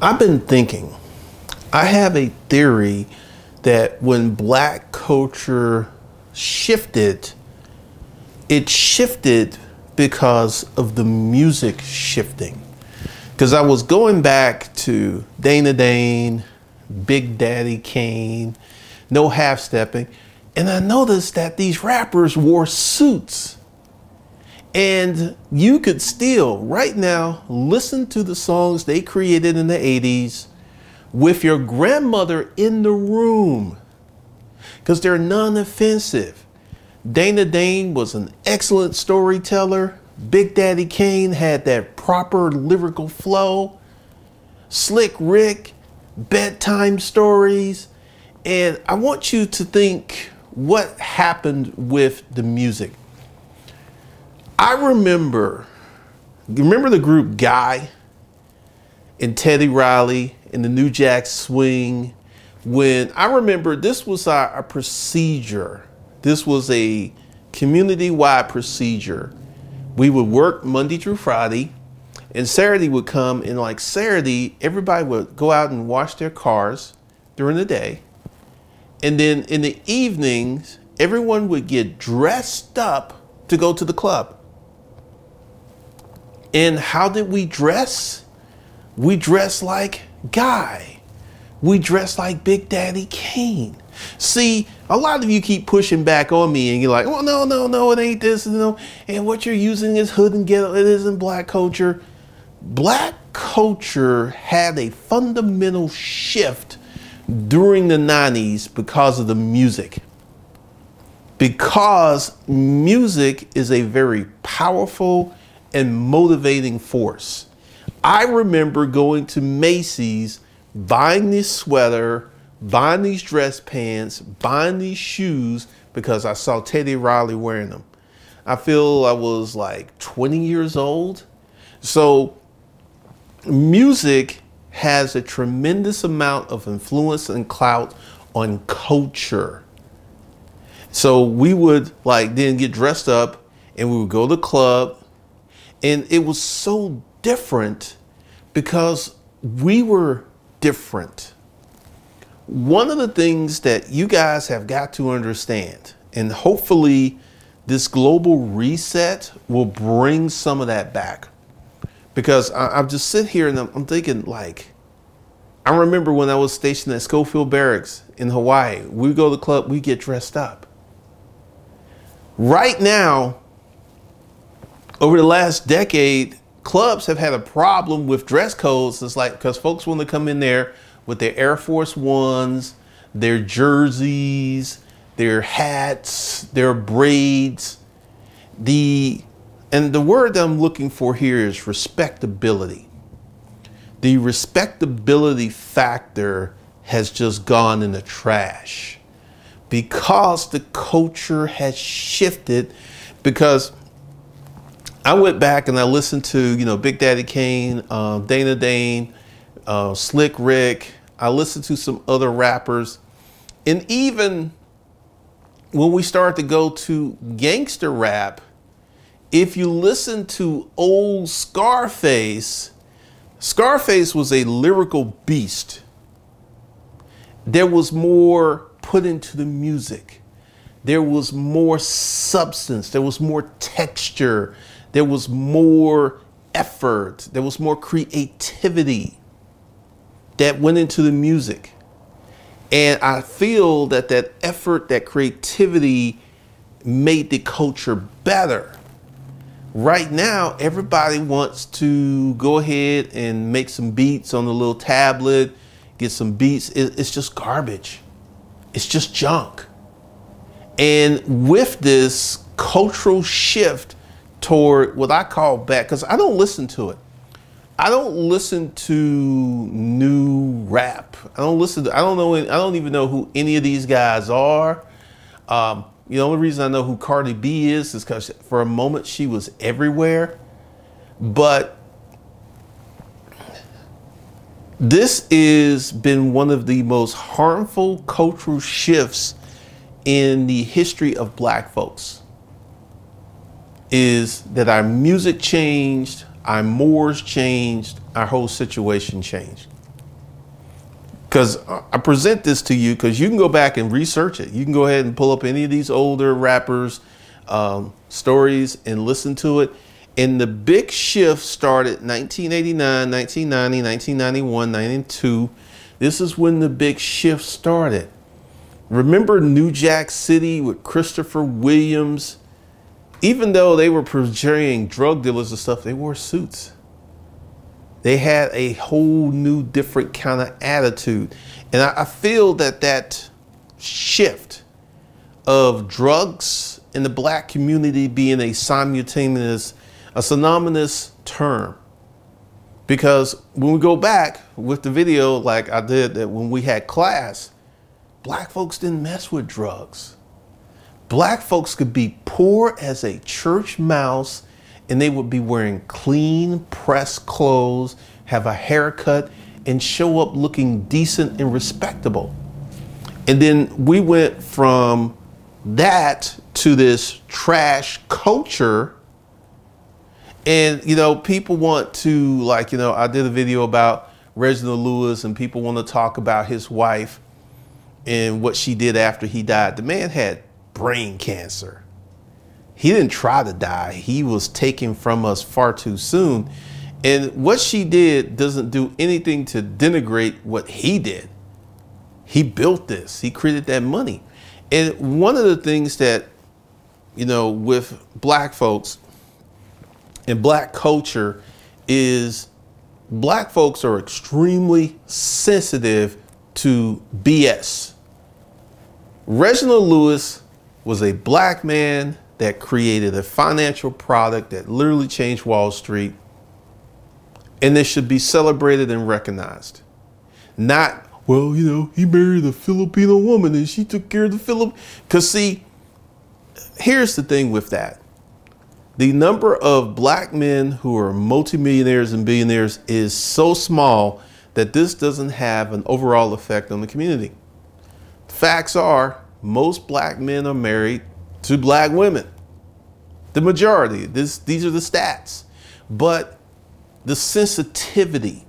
I've been thinking, I have a theory that when black culture shifted, it shifted because of the music shifting. Because I was going back to Dana Dane, Big Daddy Kane, no half-stepping, and I noticed that these rappers wore suits. And you could still, right now, listen to the songs they created in the 80s with your grandmother in the room, because they're non-offensive. Dana Dane was an excellent storyteller. Big Daddy Kane had that proper lyrical flow. Slick Rick, bedtime stories. And I want you to think what happened with the music. I remember the group Guy and Teddy Riley and the New Jack Swing. When I remember this was a procedure. This was a community-wide procedure. We would work Monday through Friday, and Saturday would come, and like Saturday, everybody would go out and wash their cars during the day. And then in the evenings, everyone would get dressed up to go to the club. And how did we dress? We dressed like Guy. We dressed like Big Daddy Kane. See, a lot of you keep pushing back on me and you're like, well, no, no, no, it ain't this. No. And what you're using is hood and ghetto. It isn't black culture. Black culture had a fundamental shift during the 90s because of the music. Because music is a very powerful and motivating force. I remember going to Macy's, buying this sweater, buying these dress pants, buying these shoes because I saw Teddy Riley wearing them. I feel I was like 20 years old. So music has a tremendous amount of influence and clout on culture. So we would like then get dressed up and we would go to the club, and it was so different because we were different. One of the things that you guys have got to understand, and hopefully this global reset will bring some of that back, because I'm just sitting here and I'm thinking, like, I remember when I was stationed at Schofield Barracks in Hawaii, we go to the club, we get dressed up. Right now, over the last decade, clubs have had a problem with dress codes. It's like, because folks want to come in there with their Air Force Ones, their jerseys, their hats, their braids. And the word that I'm looking for here is respectability. The respectability factor has just gone in the trash because the culture has shifted. Because I went back and I listened to, you know, Big Daddy Kane, Dana Dane, Slick Rick. I listened to some other rappers, and even when we started to go to gangster rap, if you listen to old Scarface, Scarface was a lyrical beast. There was more put into the music. There was more substance. There was more texture. There was more effort. There was more creativity that went into the music. And I feel that that effort, that creativity made the culture better. Right now, everybody wants to go ahead and make some beats on the little tablet, get some beats. It's just garbage. It's just junk. And with this cultural shift toward what I call back, because I don't listen to it. I don't listen to new rap. I don't even know who any of these guys are. You know, the only reason I know who Cardi B is because for a moment she was everywhere. But this has been one of the most harmful cultural shifts in the history of black folks, is that our music changed, our mores changed, our whole situation changed. Because I present this to you because you can go back and research it. You can go ahead and pull up any of these older rappers' stories and listen to it. And the big shift started 1989, 1990, 1991, 1992. This is when the big shift started. Remember New Jack City with Christopher Williams? Even though they were portraying drug dealers and stuff, they wore suits. They had a whole new different kind of attitude. And I feel that that shift of drugs in the black community being a synonymous term. Because when we go back with the video like I did that when we had class, black folks didn't mess with drugs. Black folks could be poor as a church mouse, and they would be wearing clean, pressed clothes, have a haircut, and show up looking decent and respectable. And then we went from that to this trash culture. And, you know, people want to, like, you know, I did a video about Reginald Lewis, and people want to talk about his wife and what she did after he died. The man had brain cancer. He didn't try to die. He was taken from us far too soon. And what she did doesn't do anything to denigrate what he did. He built this. He created that money. And one of the things that, you know, with black folks and black culture is black folks are extremely sensitive to BS. Reginald Lewis was a black man that created a financial product that literally changed Wall Street. And this should be celebrated and recognized. Not, well, you know, he married a Filipino woman and she took care of the Filipino. Because see, here's the thing with that. The number of black men who are multimillionaires and billionaires is so small that this doesn't have an overall effect on the community. Facts are, most black men are married to black women, the majority. These are the stats. But the sensitivity,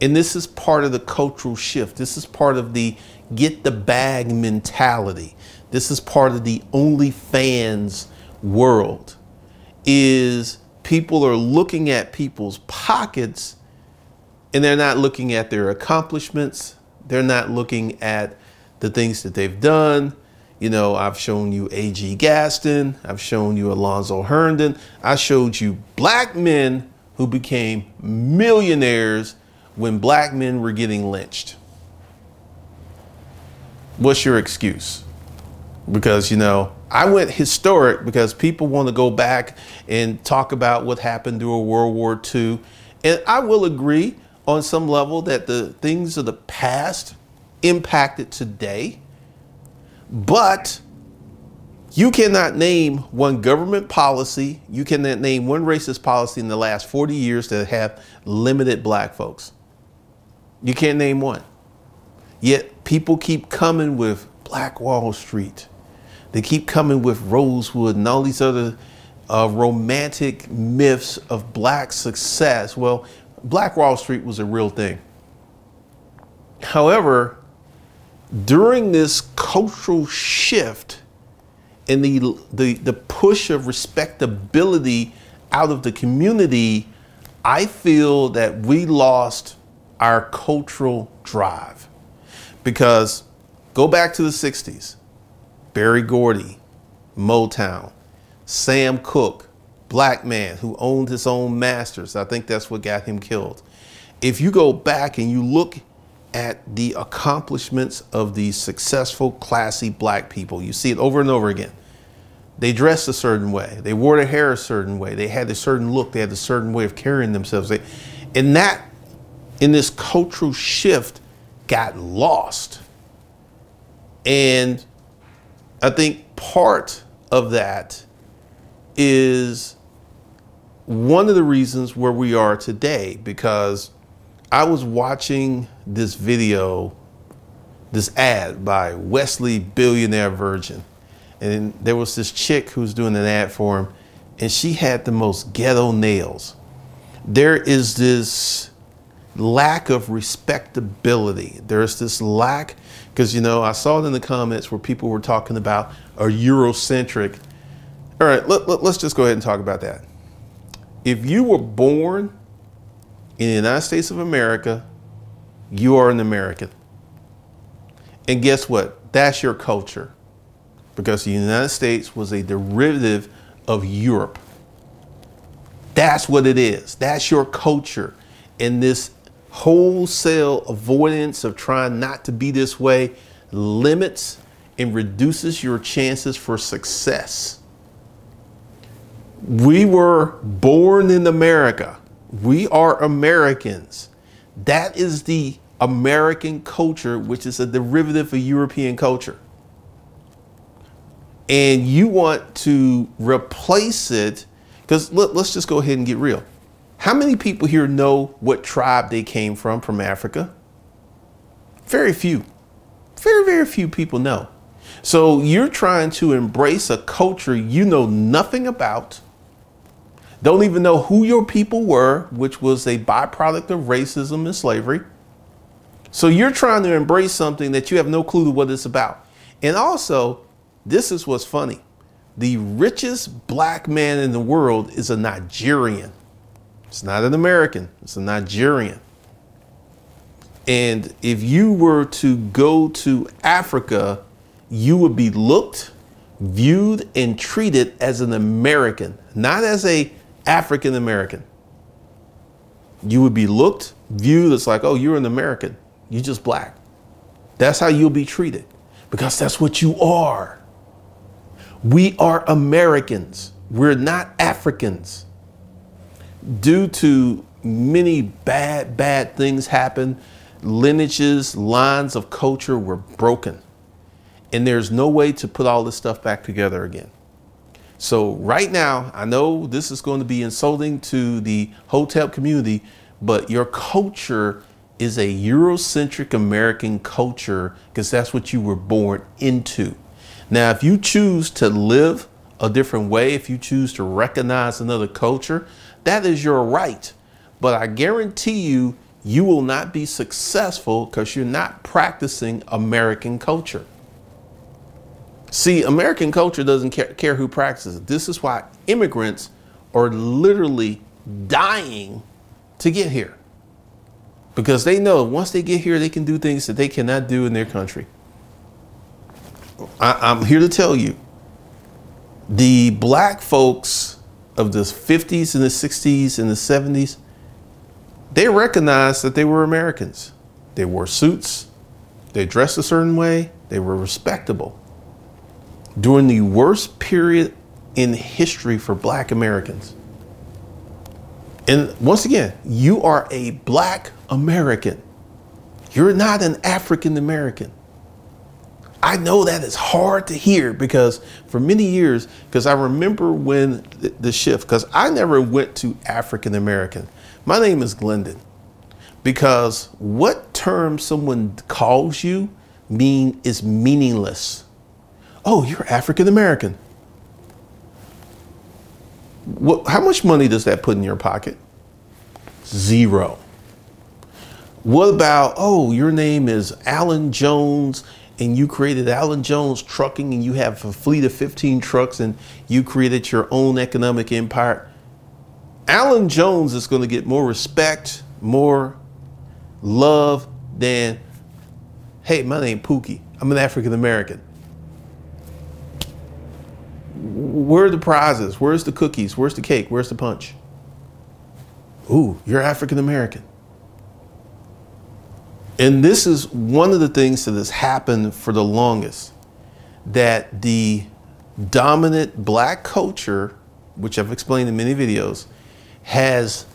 and this is part of the cultural shift. This is part of the get the bag mentality. This is part of the OnlyFans world, is people are looking at people's pockets and they're not looking at their accomplishments. They're not looking at the things that they've done. You know, I've shown you A.G. Gaston. I've shown you Alonzo Herndon. I showed you black men who became millionaires when black men were getting lynched. What's your excuse? Because, you know, I went historic because people want to go back and talk about what happened during World War II. And I will agree on some level that the things of the past impacted today. But you cannot name one government policy, you cannot name one racist policy in the last 40 years that have limited black folks. You can't name one. Yet people keep coming with Black Wall Street. They keep coming with Rosewood and all these other romantic myths of black success. Well, Black Wall Street was a real thing. However, during this cultural shift and the push of respectability out of the community, I feel that we lost our cultural drive. Because go back to the 60s, Berry Gordy, Motown, Sam Cooke, black man who owned his own masters. I think that's what got him killed. If you go back and you look at the accomplishments of these successful, classy black people, you see it over and over again. They dressed a certain way. They wore their hair a certain way. They had a certain look. They had a certain way of carrying themselves. And that, in this cultural shift, got lost. And I think part of that is one of the reasons where we are today, because I was watching this video, this ad by Wesley Billionaire Virgin, and there was this chick who's doing an ad for him, and she had the most ghetto nails. There is this lack of respectability. There's this lack, because, you know, I saw it in the comments where people were talking about a Eurocentric. All right, let's just go ahead and talk about that. If you were born in the United States of America, you are an American. And guess what? That's your culture. Because the United States was a derivative of Europe. That's what it is. That's your culture. And this wholesale avoidance of trying not to be this way limits and reduces your chances for success. We were born in America. We are Americans. That is the American culture, which is a derivative of European culture. And you want to replace it, because let's just go ahead and get real. How many people here know what tribe they came from Africa? Very few. Very, very few people know. So you're trying to embrace a culture you know nothing about, don't even know who your people were, which was a byproduct of racism and slavery. So you're trying to embrace something that you have no clue what it's about. And also, this is what's funny. The richest black man in the world is a Nigerian. It's not an American, it's a Nigerian. And if you were to go to Africa, you would be looked, viewed, and treated as an American, not as a African American. You would be looked, viewed as like, oh, you're an American. You're just black. That's how you'll be treated, because that's what you are. We are Americans. We're not Africans. Due to many bad things happen, lineages, lines of culture were broken. And there's no way to put all this stuff back together again. So right now, I know this is going to be insulting to the hotel community, but your culture is a Eurocentric American culture, because that's what you were born into. Now, if you choose to live a different way, if you choose to recognize another culture, that is your right. But I guarantee you, you will not be successful because you're not practicing American culture. See, American culture doesn't care who practices it. This is why immigrants are literally dying to get here, because they know once they get here, they can do things that they cannot do in their country. I'm here to tell you, the black folks of the 50s and the 60s and the 70s, they recognized that they were Americans. They wore suits, they dressed a certain way, they were respectable. During the worst period in history for black Americans. And once again, you are a black American. You're not an African American. I know that is hard to hear, because for many years, because I remember when the shift, because I never went to African American. My name is Glendon, because what term someone calls you is meaningless. Oh, you're African American. Well, how much money does that put in your pocket? Zero. What about, oh, your name is Alan Jones and you created Alan Jones Trucking and you have a fleet of 15 trucks and you created your own economic empire. Alan Jones is going to get more respect, more love than, hey, my name Pookie. I'm an African American. Where are the prizes? Where's the cookies? Where's the cake? Where's the punch? Ooh, you're African American. And this is one of the things that has happened for the longest, that the dominant black culture, which I've explained in many videos, has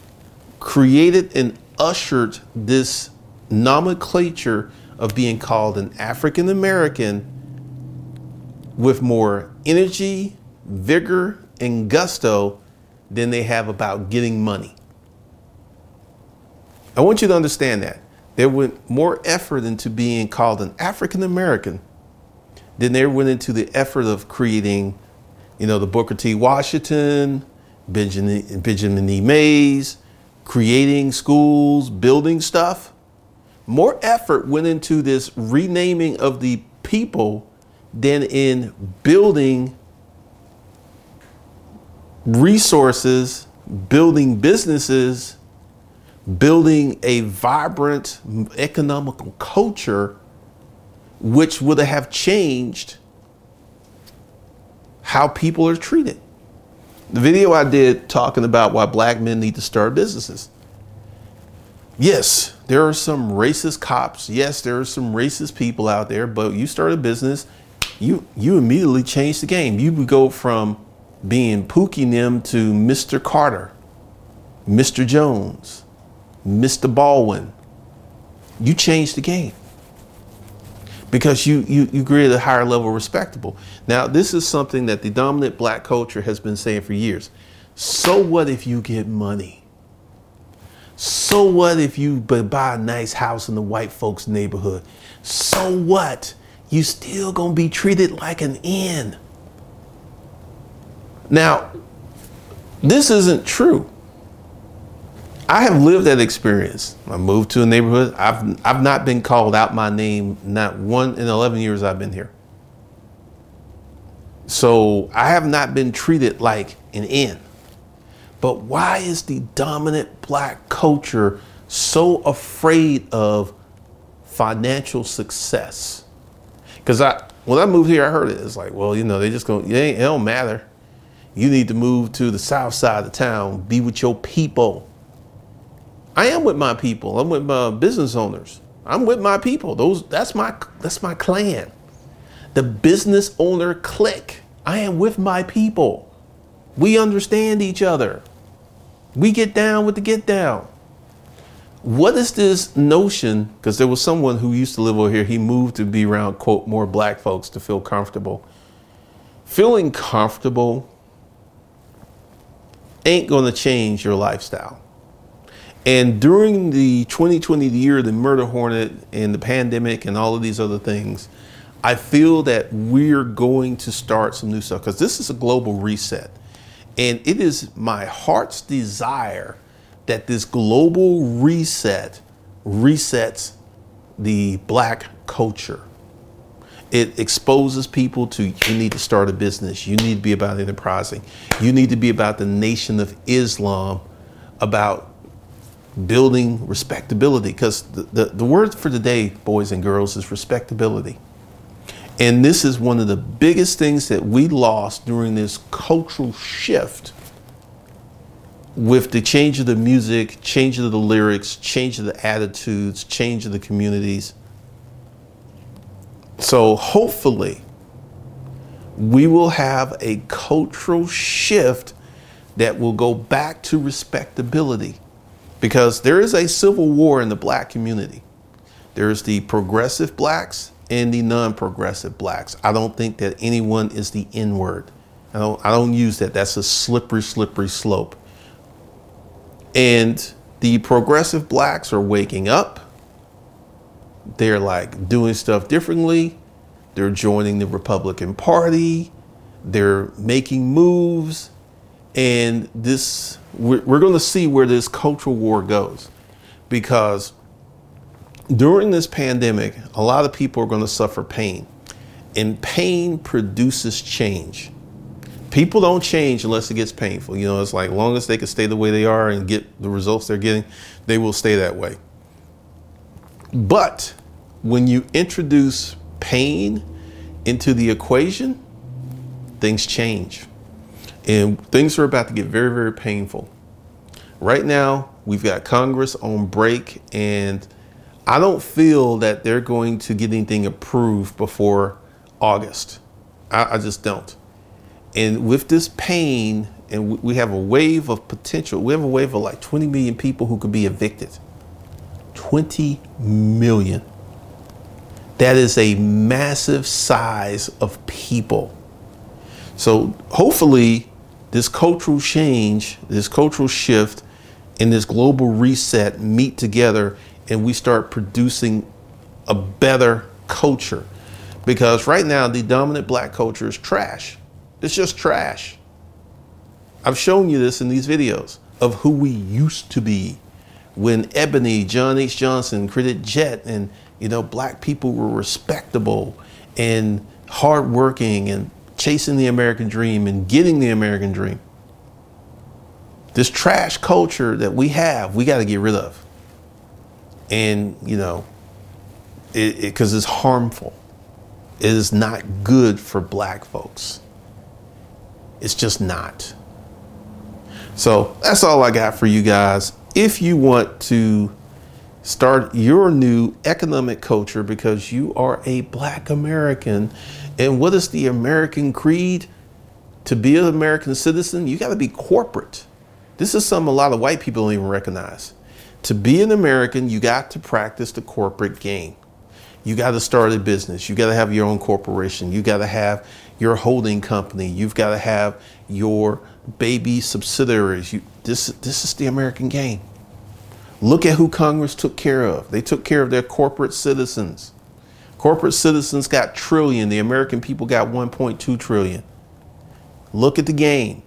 created and ushered this nomenclature of being called an African American with more energy, vigor, and gusto than they have about getting money. I want you to understand that. There went more effort into being called an African American than there went into the effort of creating, you know, the Booker T. Washington, Benjamin E. Mays, creating schools, building stuff, more effort went into this renaming of the people than in building resources, building businesses, building a vibrant economical culture, which would have changed how people are treated. The video I did talking about why black men need to start businesses. Yes, there are some racist cops. Yes, there are some racist people out there, but you start a business, you immediately change the game. You would go from being Pookie them to Mr. Carter, Mr. Jones, Mr. Baldwin. You change the game because you create a higher level of respectable. Now, this is something that the dominant black culture has been saying for years. So what if you get money? So what if you buy a nice house in the white folks' neighborhood? So what? You still gonna be treated like an N. Now, this isn't true. I have lived that experience. I moved to a neighborhood. I've not been called out my name, not one in 11 years I've been here. So I have not been treated like an N. But why is the dominant black culture so afraid of financial success? Because when I moved here, I heard it. It's like, well, you know, they just going, it don't matter. You need to move to the south side of town, be with your people. I am with my people. I'm with my business owners. I'm with my people. That's my clan. The business owner clique. I am with my people. We understand each other. We get down with the get down. What is this notion? Because there was someone who used to live over here. He moved to be around, quote, more black folks to feel comfortable. Feeling comfortable ain't going to change your lifestyle. And during the 2020 year, the murder hornet and the pandemic and all of these other things, I feel that we're going to start some new stuff because this is a global reset. And it is my heart's desire that this global reset resets the black culture. It exposes people to, you need to start a business. You need to be about enterprising. You need to be about the Nation of Islam, about building respectability, because the word for today, boys and girls, is respectability. And this is one of the biggest things that we lost during this cultural shift with the change of the music, change of the lyrics, change of the attitudes, change of the communities. So hopefully we will have a cultural shift that will go back to respectability. Because there is a civil war in the black community. There's the progressive blacks and the non-progressive blacks. I don't think that anyone is the N-word. I don't use that. That's a slippery, slippery slope. And the progressive blacks are waking up. They're like doing stuff differently. They're joining the Republican Party. They're making moves. And this, we're going to see where this cultural war goes, because during this pandemic, a lot of people are going to suffer pain, and pain produces change. People don't change unless it gets painful. You know, it's like, as long as they can stay the way they are and get the results they're getting, they will stay that way. But when you introduce pain into the equation, things change. And things are about to get very, very painful. Right now, we've got Congress on break, and I don't feel that they're going to get anything approved before August. I just don't. And with this pain, and we have a wave of potential, we have a wave of like 20 million people who could be evicted. 20 million. That is a massive size of people. So hopefully, this cultural change, this cultural shift, and this global reset meet together, and we start producing a better culture. Because right now, the dominant black culture is trash. It's just trash. I've shown you this in these videos. of who we used to be when Ebony, John H. Johnson created Jet, and black people were respectable and hardworking and chasing the American dream and getting the American dream. This trash culture that we have, we got to get rid of. And, because it's harmful. It is not good for black folks. It's just not. So that's all I got for you guys. If you want to start your new economic culture because you are a black American, and what is the American creed? To be an American citizen, you got to be corporate. This is something a lot of white people don't even recognize. To be an American, you got to practice the corporate game. You got to start a business. You got to have your own corporation. You got to have your holding company. You've got to have your baby subsidiaries. This is the American game. Look at who Congress took care of. They took care of their corporate citizens. Corporate citizens got $1 trillion. The American people got $1.2 trillion. Look at the game.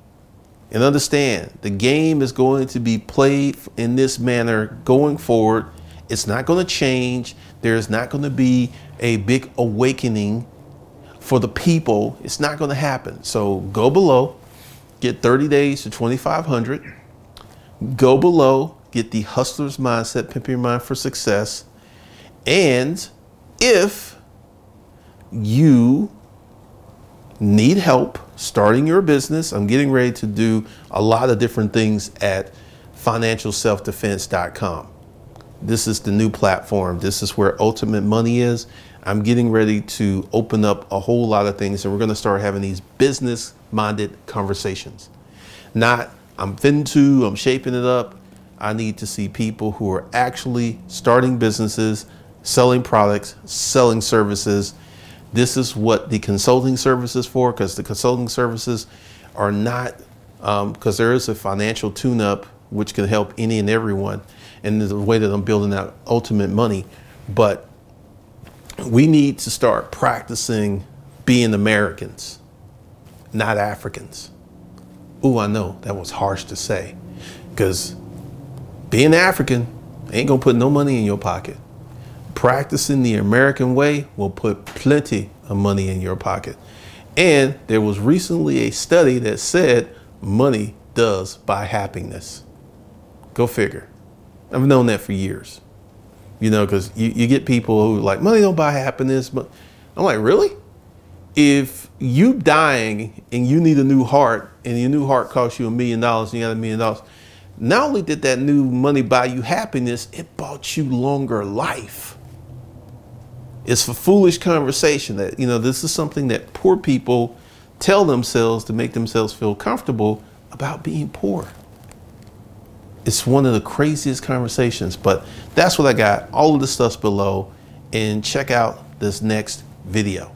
And understand, the game is going to be played in this manner going forward. It's not going to change. There's not going to be a big awakening for the people. It's not going to happen. So go below, get 30 days to 2,500. Go below, get the hustler's mindset, pimp your mind for success. And if you need help starting your business, I'm getting ready to do a lot of different things at financialselfdefense.com. This is the new platform. This is where ultimate money is. I'm getting ready to open up a whole lot of things, and we're going to start having these business-minded conversations. Not, I'm finna to, I'm shaping it up. I need to see people who are actually starting businesses, selling products, selling services. This is what the consulting service is for, because the consulting services are not, because there is a financial tune-up which can help any and everyone. And the way that I'm building out ultimate money. But we need to start practicing being Americans, not Africans. Ooh, I know that was harsh to say, because being African ain't gonna put no money in your pocket. Practicing the American way will put plenty of money in your pocket. And there was recently a study that said money does buy happiness. Go figure. I've known that for years, because you get people who are like, money don't buy happiness. But I'm like, really? If you dying and you need a new heart, and your new heart costs you $1 million, and you got $1 million, not only did that new money buy you happiness, it bought you longer life. It's a foolish conversation that, this is something that poor people tell themselves to make themselves feel comfortable about being poor. It's one of the craziest conversations, but that's what I got. All of the stuff's below, and check out this next video.